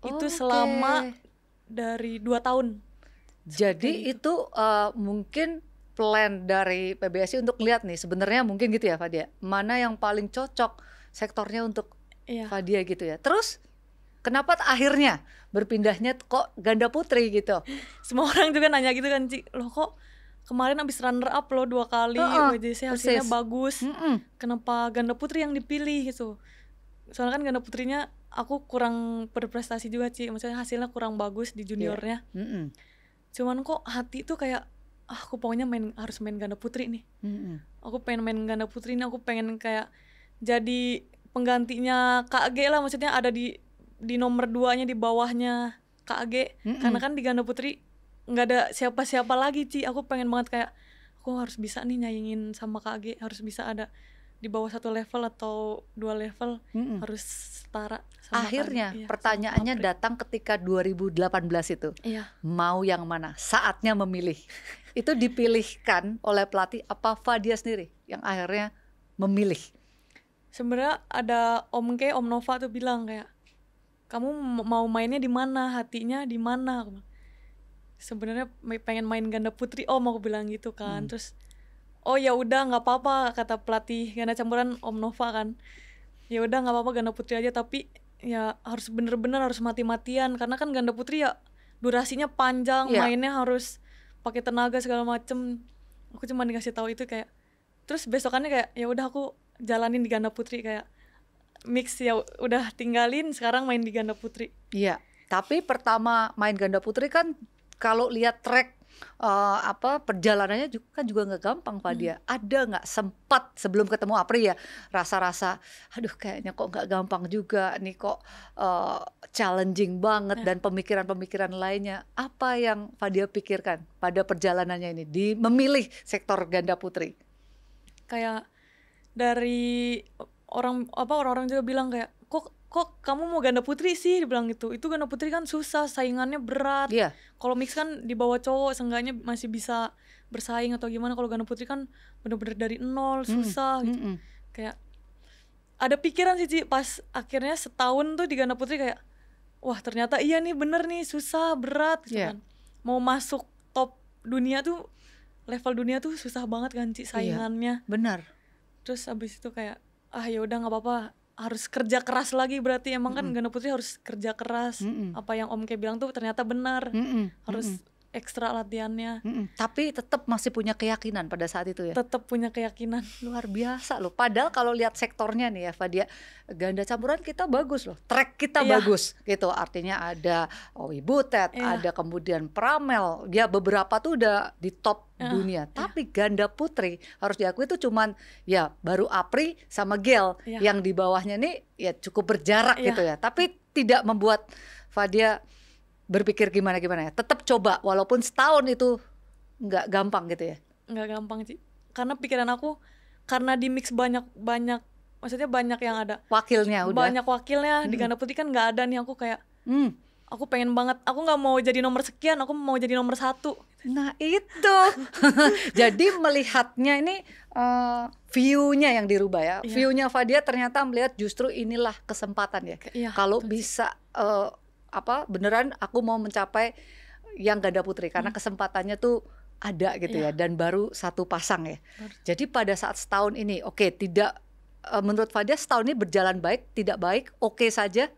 Oh, itu selama okay. dari 2 tahun. Jadi itu mungkin plan dari PBSI untuk lihat nih sebenarnya mungkin gitu ya Fadia, mana yang paling cocok sektornya untuk iya. Fadia gitu ya. Terus kenapa akhirnya berpindahnya kok ganda putri gitu? Semua orang juga nanya gitu kan, Ci, loh kok kemarin abis runner up lo 2 kali WJC hasilnya persis. Bagus, kenapa ganda putri yang dipilih gitu? Soalnya kan ganda putrinya aku kurang berprestasi juga Ci, maksudnya hasilnya kurang bagus di juniornya. Yeah. Cuman kok hati tuh kayak aku pokoknya harus main ganda putri nih. Aku pengen main ganda putri nih, aku pengen kayak jadi penggantinya Kak G lah, maksudnya ada di nomor 2-nya di bawahnya Kak G. Karena kan di ganda putri nggak ada siapa-siapa lagi Ci. Aku pengen banget kayak aku harus bisa nih nyaingin sama Kak G, harus bisa ada di bawah 1 level atau 2 level, harus setara sama akhirnya iya, pertanyaannya sama datang ketika 2018 itu iya. Mau yang mana? Saatnya memilih. Itu dipilihkan oleh pelatih apa Fadia sendiri yang akhirnya memilih? Sebenarnya ada Om K, Om Nova tuh bilang kayak kamu mau mainnya di mana, hatinya di mana? Sebenarnya pengen main ganda putri Om, aku bilang gitu kan. Terus oh ya udah nggak apa-apa kata pelatih ganda campuran Om Nova kan, ya udah nggak apa-apa ganda putri aja, tapi ya harus bener-bener harus mati-matian karena kan ganda putri ya durasinya panjang, yeah. Mainnya harus pakai tenaga segala macem. Aku cuma dikasih tahu itu kayak, terus besokannya kayak ya udah aku jalanin di ganda putri kayak mix, ya udah tinggalin sekarang main di ganda putri. Iya, yeah. Tapi pertama main ganda putri kan kalau lihat track perjalanannya juga nggak gampang Fadia. Ada nggak sempat sebelum ketemu Apri ya rasa-rasa aduh kayaknya kok nggak gampang juga nih, kok challenging banget dan pemikiran-pemikiran lainnya. Apa yang Fadia pikirkan pada perjalanannya ini di memilih sektor ganda putri? Kayak dari orang-orang juga bilang kayak kok kamu mau ganda putri sih, dibilang gitu. Itu ganda putri kan susah, saingannya berat. Yeah. Kalau mix kan di bawah cowok seenggaknya masih bisa bersaing atau gimana. Kalau ganda putri kan bener-bener dari nol, susah gitu. Kayak ada pikiran sih Ci, pas akhirnya setahun tuh di ganda putri kayak wah ternyata iya nih bener nih, susah, berat gitu kan. Mau masuk top dunia tuh, level dunia tuh susah banget kan Ci, saingannya. Yeah, benar. Terus abis itu kayak ah yaudah gak apa-apa, harus kerja keras lagi berarti emang kan ganda putri harus kerja keras. Apa yang Om K bilang tuh ternyata benar. Harus ekstra latihannya. Tapi tetap masih punya keyakinan pada saat itu ya? Tetap punya keyakinan. Luar biasa loh. Padahal kalau lihat sektornya nih ya Fadia, ganda campuran kita bagus loh, track kita bagus gitu. Artinya ada Owi Butet, ada kemudian Pramel, dia beberapa tuh udah di top dunia. Tapi ganda putri harus diakui itu cuman ya baru Apri sama Gel yang di bawahnya nih ya cukup berjarak gitu ya. Tapi tidak membuat Fadia berpikir gimana-gimana ya. Tetap coba walaupun setahun itu nggak gampang gitu ya. Nggak gampang sih. Karena pikiran aku karena di mix banyak maksudnya banyak yang ada. Wakilnya udah. Banyak wakilnya di ganda putri kan nggak ada nih, aku kayak aku pengen banget, aku gak mau jadi nomor sekian, aku mau jadi nomor 1. Nah itu, jadi melihatnya ini view-nya yang dirubah ya. Iya. View-nya Fadia ternyata melihat justru inilah kesempatan ya. Iya, kalau bisa, beneran aku mau mencapai yang ganda putri, karena kesempatannya tuh ada gitu ya, dan baru 1 pasang ya. Jadi pada saat setahun ini, oke, tidak, menurut Fadia setahun ini berjalan baik, tidak baik, oke saja.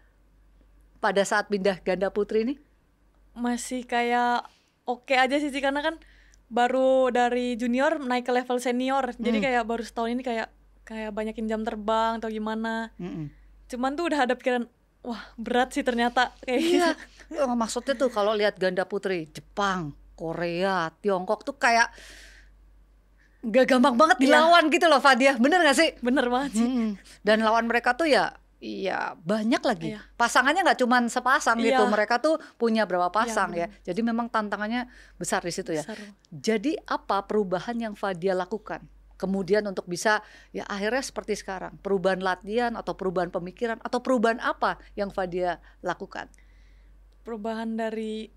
Pada saat pindah ganda putri ini? Masih kayak oke aja sih, karena kan baru dari junior naik ke level senior. Jadi kayak baru setahun ini kayak banyakin jam terbang atau gimana. Cuman tuh udah ada pikiran, wah berat sih ternyata kayak iya. Gitu. Maksudnya tuh kalau lihat ganda putri Jepang, Korea, Tiongkok tuh kayak gak gampang banget dilawan gitu loh, Fadia. Bener gak sih? Bener banget sih. Dan lawan mereka tuh ya banyak lagi. Pasangannya gak cuman sepasang gitu. Mereka tuh punya berapa pasang ya. Jadi memang tantangannya besar di situ ya. Besar. Jadi apa perubahan yang Fadia lakukan? Kemudian untuk bisa ya akhirnya seperti sekarang, perubahan latihan atau perubahan pemikiran atau perubahan apa yang Fadia lakukan? Perubahan dari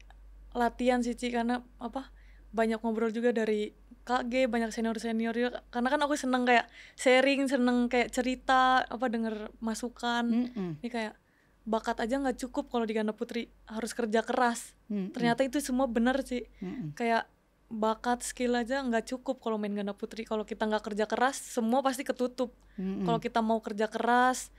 latihan sih Ci, karena apa banyak ngobrol juga dari KG, banyak senior juga, karena kan aku seneng kayak sharing, seneng kayak cerita, apa denger masukan. Ini kayak bakat aja nggak cukup kalau di ganda putri, harus kerja keras. Ternyata itu semua benar sih. Kayak bakat skill aja nggak cukup kalau main ganda putri. Kalau kita nggak kerja keras, semua pasti ketutup. Kalau kita mau kerja keras,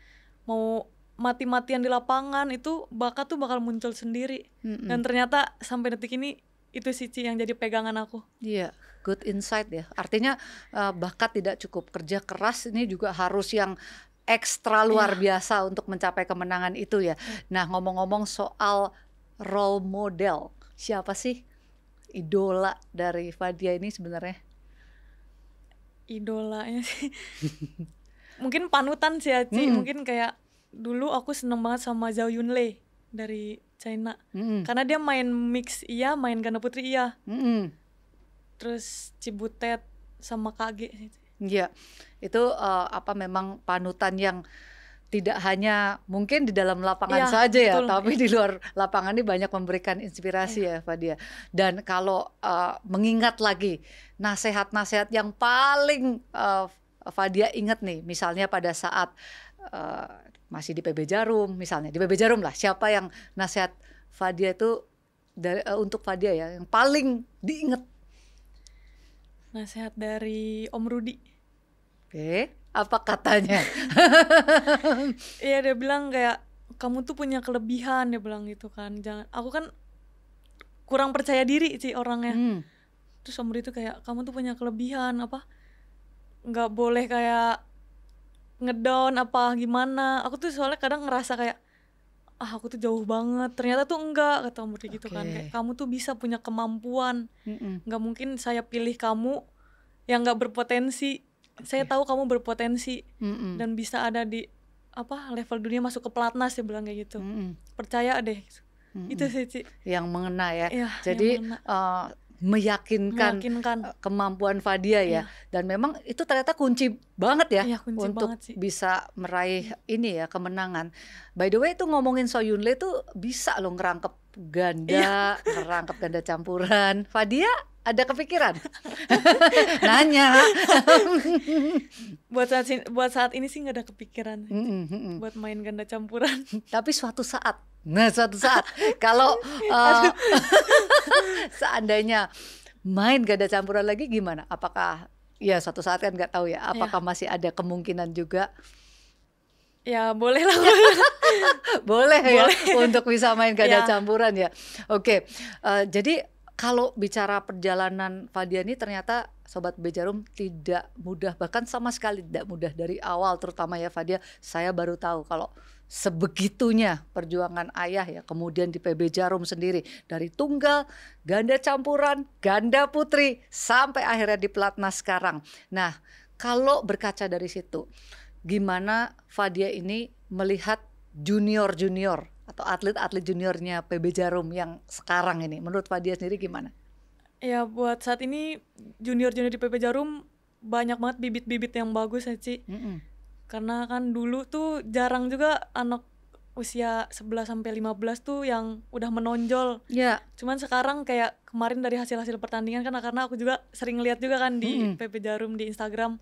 mau mati-matian di lapangan, itu bakat tuh bakal muncul sendiri. Dan ternyata sampai detik ini itu sih Ci yang jadi pegangan aku. Iya, good insight ya. Artinya bakat tidak cukup, kerja keras ini juga harus yang ekstra luar biasa untuk mencapai kemenangan itu ya. Nah, ngomong-ngomong soal role model, siapa sih idola dari Fadia ini sebenarnya? Idolanya sih mungkin panutan sih ya, Ci. Mungkin kayak dulu aku seneng banget sama Zhao Yunlei dari China. Karena dia main mix main ganda putri terus Cibutet sama KG. Iya, itu apa memang panutan yang tidak hanya mungkin di dalam lapangan saja ya, betul. Tapi di luar lapangan ini banyak memberikan inspirasi ya Fadia. Dan kalau mengingat lagi nasihat-nasihat yang paling Fadia ingat nih, misalnya pada saat masih di PB Djarum misalnya, di PB Djarum lah, siapa yang nasihat Fadia itu dari, untuk Fadia ya, yang paling diingat? Nasihat dari Om Rudi. Apa katanya? Iya dia bilang kayak, kamu tuh punya kelebihan, dia bilang gitu kan. Jangan, aku kan kurang percaya diri sih orangnya. Terus Om Rudi tuh kayak, kamu tuh punya kelebihan, apa nggak boleh kayak ngedown apa gimana. Aku tuh soalnya kadang ngerasa kayak, ah aku tuh jauh banget, ternyata tuh enggak, kata Om Rudi gitu kan. Kayak, kamu tuh bisa, punya kemampuan, nggak mungkin saya pilih kamu yang nggak berpotensi. Saya tahu kamu berpotensi dan bisa ada di apa level dunia, masuk ke pelatnas, dia bilang kayak gitu. Percaya deh. Itu sih Ci yang mengena ya. Jadi meyakinkan kemampuan Fadia ya. Dan memang itu ternyata kunci banget ya, kunci untuk banget bisa meraih ini ya kemenangan. By the way itu ngomongin So Yunlei tuh bisa loh ngerangkep ganda, ngerangkep ganda campuran. Fadia ada kepikiran? Nanya. buat saat ini sih nggak ada kepikiran buat main ganda campuran. Tapi suatu saat. Nah suatu saat kalau seandainya main ganda campuran lagi gimana? Apakah ya suatu saat kan nggak tahu ya, apakah masih ada kemungkinan juga? Ya boleh lah. Boleh ya untuk bisa main ganda campuran ya. Oke, jadi kalau bicara perjalanan Fadia ini ternyata Sobat PB Djarum tidak mudah, bahkan sama sekali tidak mudah dari awal, terutama ya Fadia. Saya baru tahu kalau sebegitunya perjuangan ayah ya, kemudian di PB Djarum sendiri, dari tunggal, ganda campuran, ganda putri, sampai akhirnya di pelatnas sekarang. Nah kalau berkaca dari situ, gimana Fadia ini melihat junior-junior atau atlet-atlet juniornya PB Djarum yang sekarang ini, menurut Fadia sendiri gimana? Ya buat saat ini junior-junior di PB Djarum banyak banget bibit-bibit yang bagus ya Ci. Karena kan dulu tuh jarang juga anak usia 11-15 tuh yang udah menonjol. Cuman sekarang kayak kemarin dari hasil-hasil pertandingan kan, karena aku juga sering lihat juga kan di PB Djarum di Instagram,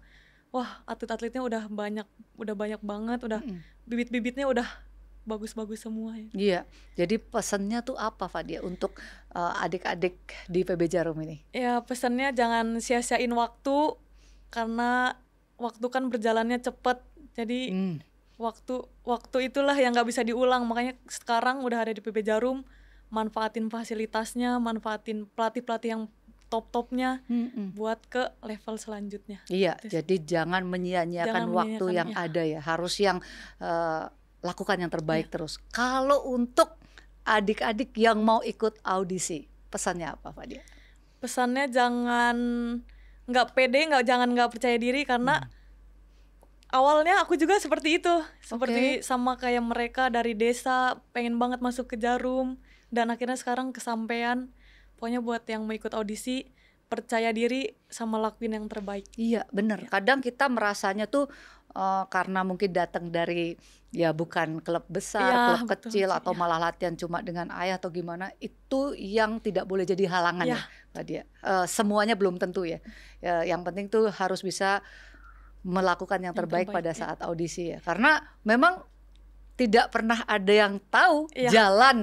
wah atlet-atletnya udah banyak banget, udah bibit-bibitnya udah bagus-bagus semua ya. Iya, jadi pesannya tuh apa Fadia untuk adik-adik di PB Djarum ini? Ya pesannya jangan sia-siain waktu, karena waktu kan berjalannya cepat. Jadi waktu itulah yang nggak bisa diulang. Makanya sekarang udah ada di PB Djarum, manfaatin fasilitasnya, manfaatin pelatih-pelatih yang top-topnya buat ke level selanjutnya. Iya, jadi jangan menyia-nyiakan waktu yang ada ya. Harus yang lakukan yang terbaik terus. Kalau untuk adik-adik yang mau ikut audisi, pesannya apa, Fadia? Pesannya jangan nggak percaya diri, karena awalnya aku juga seperti itu. Seperti sama kayak mereka, dari desa pengen banget masuk ke Jarum dan akhirnya sekarang kesampaian. Pokoknya buat yang mau ikut audisi, percaya diri sama lakuin yang terbaik. Iya, bener. Kadang kita merasanya tuh karena mungkin datang dari ya bukan klub besar, klub kecil, atau malah latihan cuma dengan ayah atau gimana, itu yang tidak boleh jadi halangan ya. Tadi semuanya belum tentu ya. Yang penting tuh harus bisa melakukan yang terbaik pada saat audisi ya. Karena memang tidak pernah ada yang tahu jalan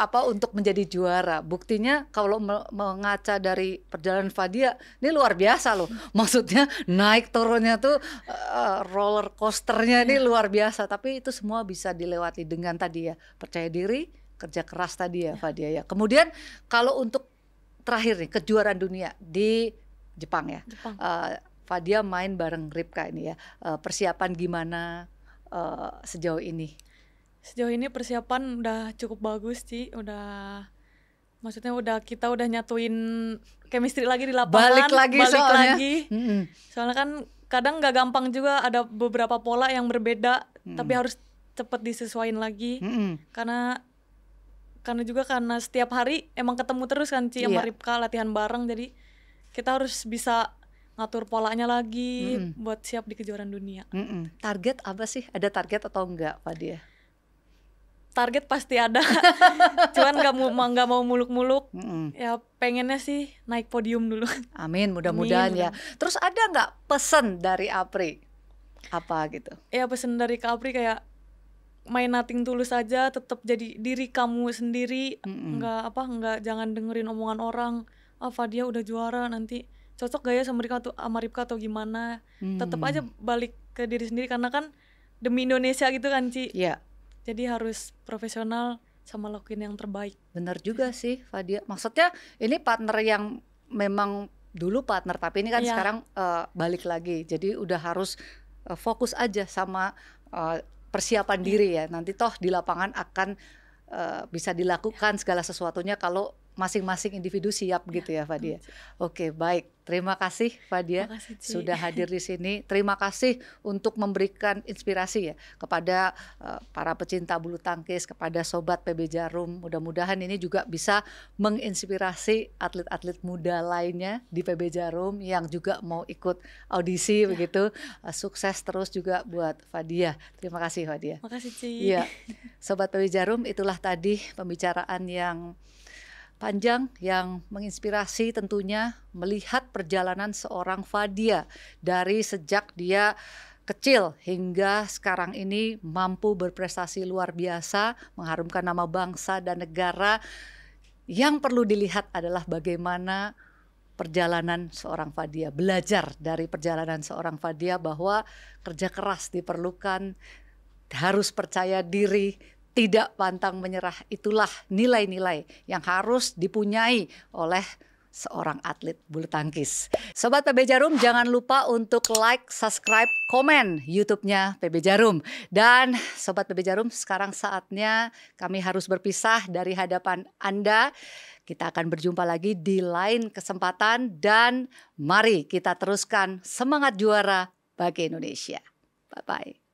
apa untuk menjadi juara. Buktinya kalau mengaca dari perjalanan Fadia, ini luar biasa loh. Maksudnya naik turunnya tuh roller coasternya ini luar biasa. Tapi itu semua bisa dilewati dengan tadi ya, percaya diri, kerja keras tadi ya Fadia ya. Kemudian kalau untuk terakhir nih, kejuaraan dunia di Jepang ya. Jepang. Fadia main bareng Ribka ini ya. Persiapan gimana? Sejauh ini persiapan udah cukup bagus sih, maksudnya kita udah nyatuin chemistry lagi di lapangan, balik lagi soalnya. Soalnya kan kadang nggak gampang juga, ada beberapa pola yang berbeda, tapi harus cepet disesuaikan lagi, karena setiap hari emang ketemu terus kan Ci sama Ribka, latihan bareng, jadi kita harus bisa ngatur polanya lagi buat siap di kejuaraan dunia. Target apa sih? Ada target atau enggak, Pak Dia? Target pasti ada, cuman nggak mau muluk-muluk. Ya pengennya sih naik podium dulu. Amin, mudah-mudahan ya. Terus ada nggak pesan dari Apri? Apa gitu? Ya pesan dari Kak Apri kayak main nothing tulus aja, tetap jadi diri kamu sendiri. Jangan dengerin omongan orang. Fadia udah juara nanti. Cocok gak ya sama Ribka atau gimana? Tetap aja balik ke diri sendiri, karena kan demi Indonesia gitu kan Ci. Jadi harus profesional sama lakuin yang terbaik. Bener juga sih Fadia. Maksudnya ini partner yang memang dulu partner, tapi ini kan sekarang balik lagi. Jadi udah harus fokus aja sama persiapan diri ya. Nanti toh di lapangan akan bisa dilakukan segala sesuatunya kalau masing-masing individu siap gitu ya Fadia. Oke, baik. Terima kasih Fadia sudah hadir di sini. Terima kasih untuk memberikan inspirasi ya kepada para pecinta bulu tangkis, kepada sobat PB Djarum. Mudah-mudahan ini juga bisa menginspirasi atlet-atlet muda lainnya di PB Djarum yang juga mau ikut audisi begitu. Sukses terus juga buat Fadia. Terima kasih Fadia. Terima kasih Ci. Iya. Sobat PB Djarum, itulah tadi pembicaraan yang panjang yang menginspirasi, tentunya melihat perjalanan seorang Fadia dari sejak dia kecil hingga sekarang ini mampu berprestasi luar biasa, mengharumkan nama bangsa dan negara. Yang perlu dilihat adalah bagaimana perjalanan seorang Fadia, belajar dari perjalanan seorang Fadia bahwa kerja keras diperlukan, harus percaya diri, tidak pantang menyerah. Itulah nilai-nilai yang harus dipunyai oleh seorang atlet bulu tangkis. Sobat PB Djarum, jangan lupa untuk like, subscribe, komen YouTube-nya PB Djarum. Dan Sobat PB Djarum, sekarang saatnya kami harus berpisah dari hadapan Anda. Kita akan berjumpa lagi di lain kesempatan, dan mari kita teruskan semangat juara bagi Indonesia. Bye-bye.